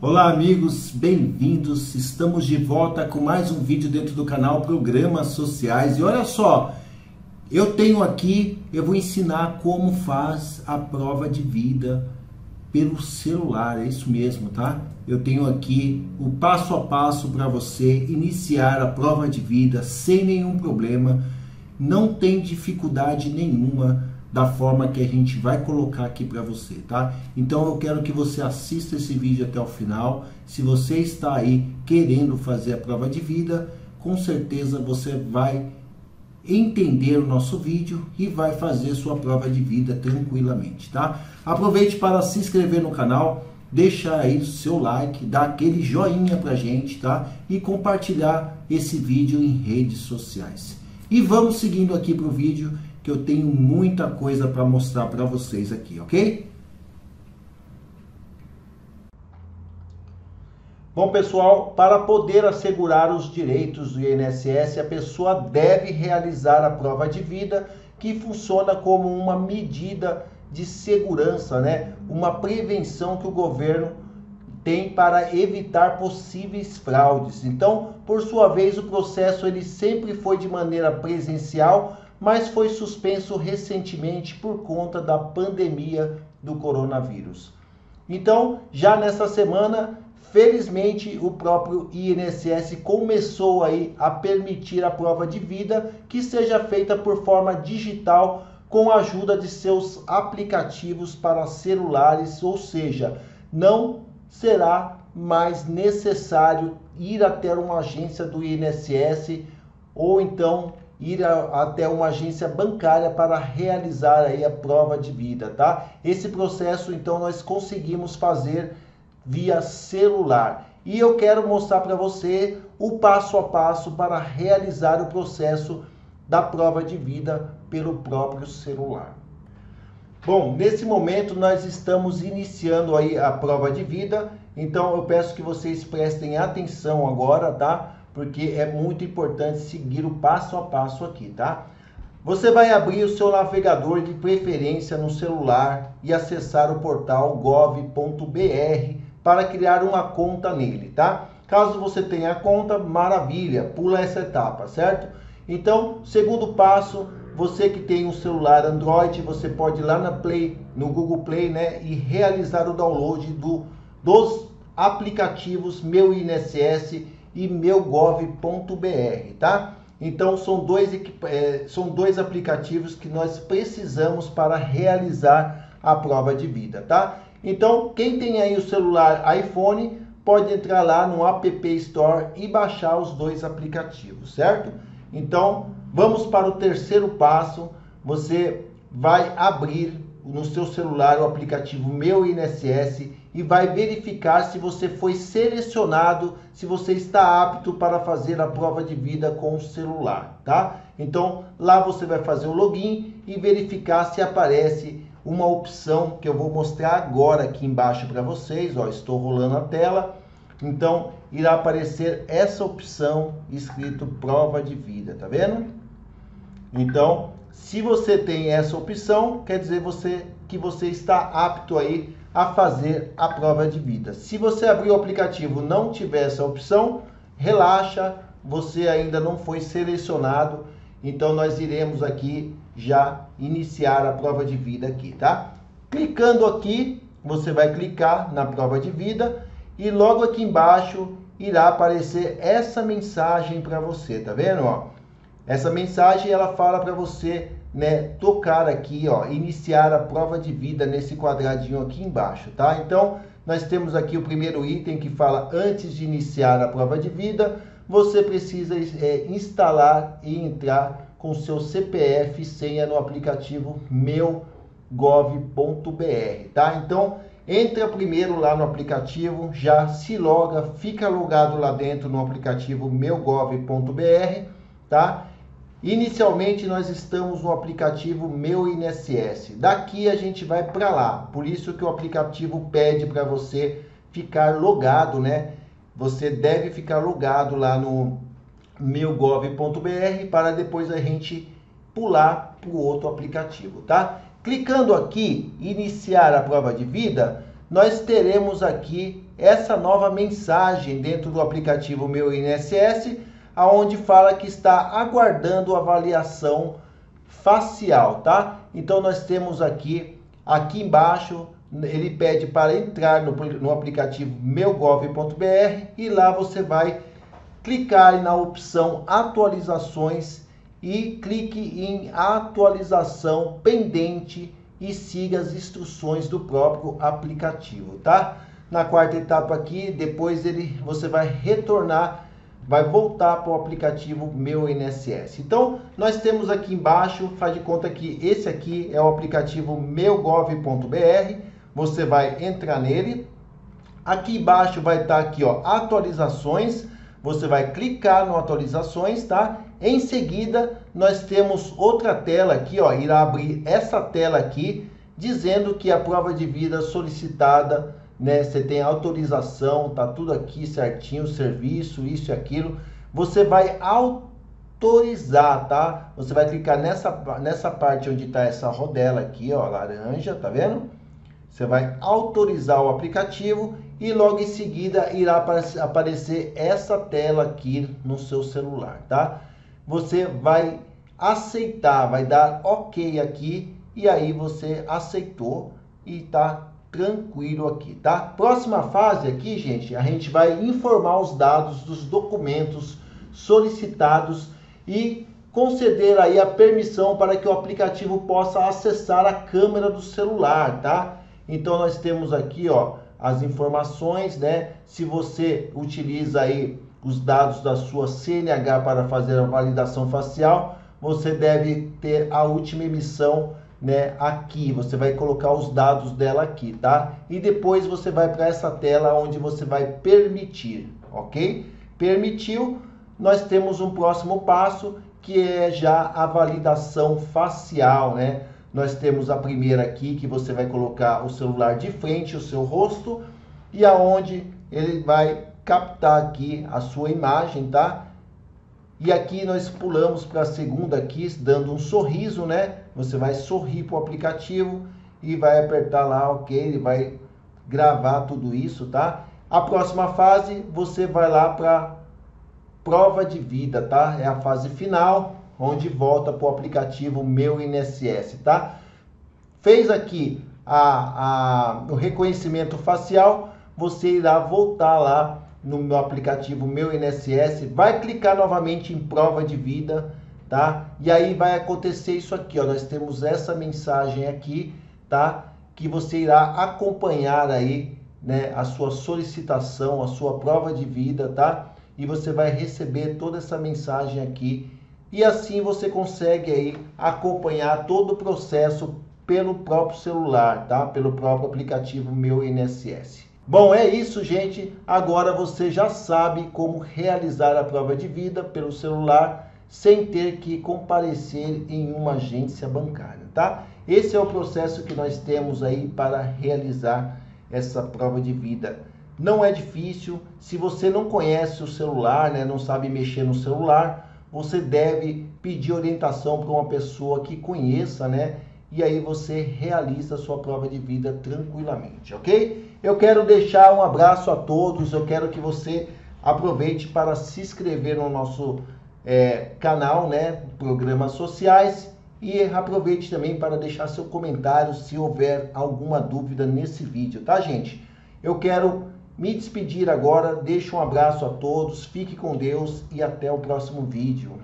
Olá amigos, bem-vindos, estamos de volta com mais um vídeo dentro do canal Programas Sociais. E olha só, eu vou ensinar como faz a prova de vida pelo celular, é isso mesmo, tá? Eu tenho aqui o passo a passo para você iniciar a prova de vida sem nenhum problema, não tem dificuldade nenhuma da forma que a gente vai colocar aqui para você, tá? Então eu quero que você assista esse vídeo até o final. Se você está aí querendo fazer a prova de vida, com certeza você vai entender o nosso vídeo e vai fazer sua prova de vida tranquilamente, tá? Aproveite para se inscrever no canal, deixar aí o seu like, dar aquele joinha pra gente, tá? E compartilhar esse vídeo em redes sociais. E vamos seguindo aqui pro vídeo, que eu tenho muita coisa para mostrar para vocês aqui, ok? Bom pessoal, para poder assegurar os direitos do INSS, a pessoa deve realizar a prova de vida, que funciona como uma medida de segurança, né? Uma prevenção que o governo tem para evitar possíveis fraudes. Então, por sua vez, o processo ele sempre foi de maneira presencial, mas foi suspenso recentemente por conta da pandemia do coronavírus. Então, já nessa semana, felizmente, o próprio INSS começou aí a permitir a prova de vida que seja feita por forma digital com a ajuda de seus aplicativos para celulares, ou seja, não será mais necessário ir até uma agência do INSS ou então ir até uma agência bancária para realizar aí a prova de vida, tá? Esse processo, então, nós conseguimos fazer via celular. E eu quero mostrar para você o passo a passo para realizar o processo da prova de vida pelo próprio celular. Bom, nesse momento nós estamos iniciando aí a prova de vida, então eu peço que vocês prestem atenção agora, tá? Porque é muito importante seguir o passo a passo aqui, tá? Você vai abrir o seu navegador de preferência no celular e acessar o portal gov.br para criar uma conta nele, tá? Caso você tenha a conta, maravilha, pula essa etapa, certo? Então, segundo passo, você que tem um celular Android, você pode ir lá na Play, no Google Play, né, e realizar o download dos aplicativos Meu INSS e meu gov.br, tá? Então são dois aplicativos que nós precisamos para realizar a prova de vida, tá? Então quem tem aí o celular iPhone pode entrar lá no App Store e baixar os dois aplicativos, certo? Então vamos para o terceiro passo. Você vai abrir no seu celular o aplicativo Meu INSS e vai verificar se você foi selecionado, se você está apto para fazer a prova de vida com o celular, tá? Então, lá você vai fazer o login e verificar se aparece uma opção que eu vou mostrar agora aqui embaixo para vocês, ó, estou rolando a tela. Então, irá aparecer essa opção escrito prova de vida, tá vendo? Então, se você tem essa opção, quer dizer que você está apto aí a fazer a prova de vida. Se você abrir o aplicativo e não tiver essa opção, relaxa, você ainda não foi selecionado. Então nós iremos aqui já iniciar a prova de vida aqui, tá? Clicando aqui, você vai clicar na prova de vida e logo aqui embaixo irá aparecer essa mensagem para você, tá vendo, ó? Essa mensagem ela fala para você, né, tocar aqui, ó, iniciar a prova de vida nesse quadradinho aqui embaixo, tá? Então, nós temos aqui o primeiro item que fala antes de iniciar a prova de vida, você precisa instalar e entrar com seu CPF e senha no aplicativo meu gov.br, tá? Então, entra primeiro lá no aplicativo, já se loga, fica logado lá dentro no aplicativo meu gov.br, tá? Inicialmente nós estamos no aplicativo Meu INSS, daqui a gente vai para lá, por isso que o aplicativo pede para você ficar logado, né? Você deve ficar logado lá no meu gov.br para depois a gente pular para o outro aplicativo, tá? Clicando aqui, iniciar a prova de vida, nós teremos aqui essa nova mensagem dentro do aplicativo Meu INSS, aonde fala que está aguardando avaliação facial, tá? Então nós temos aqui embaixo, ele pede para entrar no aplicativo meu gov.br e lá você vai clicar na opção atualizações e clique em atualização pendente e siga as instruções do próprio aplicativo, tá? Na quarta etapa aqui, depois você vai retornar, vai voltar para o aplicativo Meu INSS. Então, nós temos aqui embaixo, faz de conta que esse aqui é o aplicativo meu gov.br, você vai entrar nele. Aqui embaixo vai estar aqui, ó, atualizações. Você vai clicar no atualizações, tá? Em seguida, nós temos outra tela aqui, ó, irá abrir essa tela aqui, dizendo que a prova de vida solicitada, né? Você tem autorização, tá tudo aqui certinho, serviço, isso e aquilo. Você vai autorizar, tá? Você vai clicar nessa parte onde tá essa rodela aqui, ó, laranja, tá vendo? Você vai autorizar o aplicativo e logo em seguida irá aparecer essa tela aqui no seu celular, tá? Você vai aceitar, vai dar OK aqui e aí você aceitou e tá tranquilo aqui, tá? Próxima fase aqui, gente, a gente vai informar os dados dos documentos solicitados e conceder aí a permissão para que o aplicativo possa acessar a câmera do celular, tá? Então nós temos aqui, ó, as informações, né? Se você utiliza aí os dados da sua CNH para fazer a validação facial, você deve ter a última emissão, né? Aqui você vai colocar os dados dela aqui, tá? E depois você vai para essa tela onde você vai permitir, ok? Permitiu, nós temos um próximo passo que é já a validação facial, né? Nós temos a primeira aqui que você vai colocar o celular de frente, o seu rosto, e aonde ele vai captar aqui a sua imagem, tá? E aqui nós pulamos para a segunda aqui, dando um sorriso, né? Você vai sorrir para o aplicativo e vai apertar lá, ok? Ele vai gravar tudo isso, tá? A próxima fase, você vai lá para prova de vida, tá? É a fase final, onde volta para o aplicativo Meu INSS, tá? Fez aqui o reconhecimento facial, você irá voltar lá no meu aplicativo Meu INSS, vai clicar novamente em prova de vida, tá? E aí vai acontecer isso aqui, ó, nós temos essa mensagem aqui, tá? Que você irá acompanhar aí, né, a sua solicitação, a sua prova de vida, tá? E você vai receber toda essa mensagem aqui, e assim você consegue aí acompanhar todo o processo pelo próprio celular, tá? Pelo próprio aplicativo Meu INSS. Bom, é isso, gente. Agora você já sabe como realizar a prova de vida pelo celular sem ter que comparecer em uma agência bancária, tá? Esse é o processo que nós temos aí para realizar essa prova de vida. Não é difícil. Se você não conhece o celular, né, não sabe mexer no celular, você deve pedir orientação para uma pessoa que conheça, né? E aí você realiza a sua prova de vida tranquilamente, ok? Eu quero deixar um abraço a todos, eu quero que você aproveite para se inscrever no nosso canal, né? Programas sociais, e aproveite também para deixar seu comentário se houver alguma dúvida nesse vídeo, tá, gente? Eu quero me despedir agora, deixo um abraço a todos, fique com Deus e até o próximo vídeo.